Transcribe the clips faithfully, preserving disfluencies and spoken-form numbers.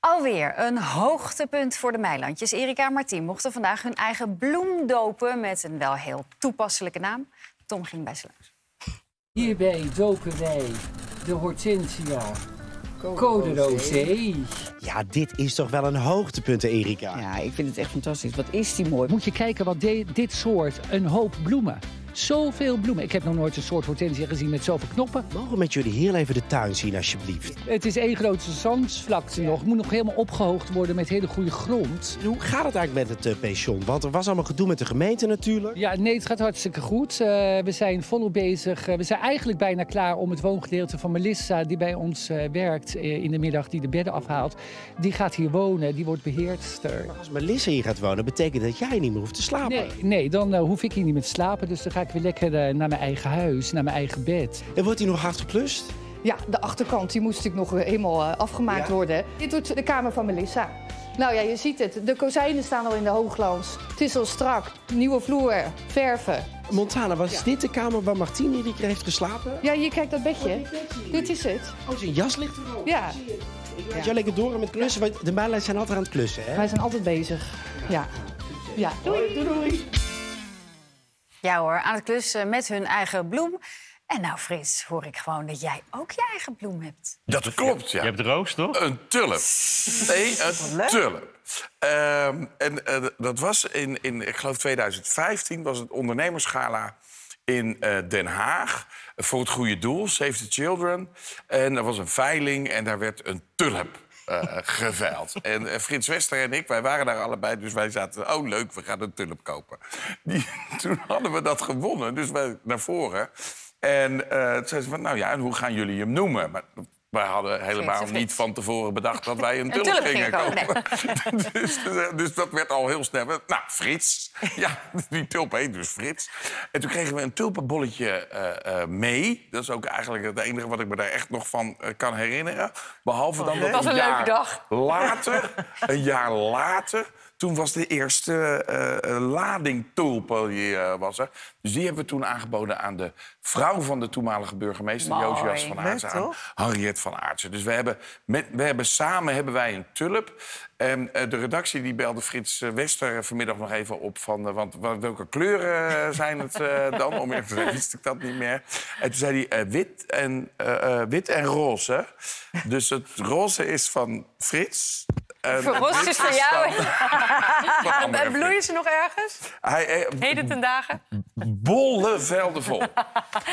Alweer een hoogtepunt voor de Meilandjes. Erika en Martien mochten vandaag hun eigen bloem dopen met een wel heel toepasselijke naam. Tom ging bij ze langs. Hierbij dopen wij de Hortensia coderosee. Ja, dit is toch wel een hoogtepunt, Erika? Ja, ik vind het echt fantastisch. Wat is die mooi. Moet je kijken wat de, dit soort, een hoop bloemen. Zoveel bloemen. Ik heb nog nooit een soort hortensia gezien met zoveel knoppen. Mogen we met jullie heel even de tuin zien, alsjeblieft? Het is één grote zandsvlakte nog. Het moet nog helemaal opgehoogd worden met hele goede grond. Hoe gaat het eigenlijk met het uh, pension? Want er was allemaal gedoe met de gemeente natuurlijk. Ja, nee, het gaat hartstikke goed. Uh, we zijn volop bezig. Uh, we zijn eigenlijk bijna klaar om het woongedeelte van Melissa, die bij ons uh, werkt uh, in de middag, die de bedden afhaalt. Die gaat hier wonen, die wordt beheerdster. Maar als Melissa hier gaat wonen, betekent dat jij niet meer hoeft te slapen? Nee, nee dan uh, hoef ik hier niet meer te slapen, dus dan ga ik weer lekker naar mijn eigen huis, naar mijn eigen bed. En wordt hij nog hard geplust? Ja, de achterkant die moest natuurlijk nog eenmaal afgemaakt ja. worden. Dit doet de kamer van Melissa. Nou ja, je ziet het. De kozijnen staan al in de hoogglans. Het is al strak. Nieuwe vloer, verven. Montana, was ja. dit de kamer waar Martini die heeft geslapen? Ja, je kijkt dat bedje. Oh, bedje. Dit is het. Oh, zijn jas ligt er al. Ja. Ik laat jou lekker door met klussen, want de Meilandjes zijn altijd aan het klussen, hè? Wij zijn altijd bezig. Ja. ja. Doei, doei, doei. Ja hoor, aan het klussen met hun eigen bloem. En nou, Frits, hoor ik gewoon dat jij ook je eigen bloem hebt. Dat klopt, ja. Je hebt roos, toch? Een tulp. Nee, een tulp. Um, en uh, dat was in, in, ik geloof tweeduizend vijftien, was het ondernemersgala in uh, Den Haag. Voor het goede doel, Save the Children. En er was een veiling en daar werd een tulp Uh, geveild. En uh, Frits Wester en ik, wij waren daar allebei, dus wij zaten... oh, leuk, we gaan een tulp kopen. Die, toen hadden we dat gewonnen, dus wij naar voren. En uh, toen zeiden ze van, nou ja, en hoe gaan jullie hem noemen? Maar wij hadden helemaal niet van tevoren bedacht dat wij een tulp, een tulp gingen kopen. Nee. dus, dus dat werd al heel snel. Nou, Frits. Ja, die tulp heet dus Frits. En toen kregen we een tulpenbolletje uh, uh, mee. Dat is ook eigenlijk het enige wat ik me daar echt nog van uh, kan herinneren. Behalve dan dat, dat een, een jaar dag. later, een jaar later... toen was de eerste uh, lading tulpen die uh, was er. Dus die hebben we toen aangeboden aan de vrouw van de toenmalige burgemeester... Joost van Aartsen, aan Henriette van Aartsen. Dus we hebben, met, we hebben samen hebben wij een tulp. En uh, de redactie die belde Frits Wester vanmiddag nog even op... van uh, want welke kleuren zijn het uh, dan? Om eerlijk te zeggen, wist ik dat niet meer. En toen zei hij uh, wit, en, uh, uh, wit en roze. Dus het roze is van Frits... Verrost is voor jou. En bloeien ze nog ergens? Hij, eh, Heden ten dagen? Bolle velden vol.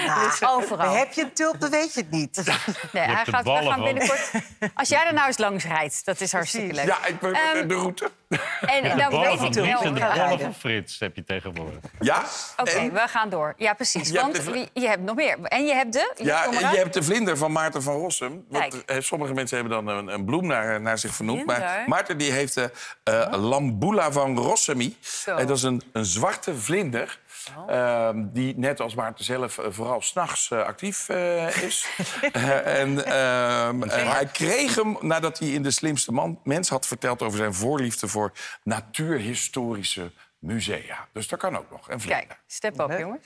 Nou, dus overal. Heb je een tulp, dan weet je het niet. Ja. Nee, je hij gaat gaan binnenkort. Als jij er nou eens langs rijdt, dat is hartstikke leuk. Ja, ik ben um, de route. En ja, de dan ballen van Dries en de ballen van Frits heb je tegenwoordig. Ja? Oké, okay, we gaan door. Ja, precies. Je want hebt de... je hebt nog meer. En je hebt de... Je ja, en je hebt de vlinder van Maarten van Rossem. Want sommige mensen hebben dan een, een bloem naar, naar zich vernoemd. Maar Maarten die heeft de uh, Lamboula van Rossumie. Dat is een, een zwarte vlinder... Oh. Uh, die, net als Maarten zelf, uh, vooral 's nachts uh, actief uh, is. uh, en uh, uh, hij kreeg hem nadat hij in De Slimste Man mens had verteld... over zijn voorliefde voor natuurhistorische musea. Dus dat kan ook nog. En kijk, step up, jongens.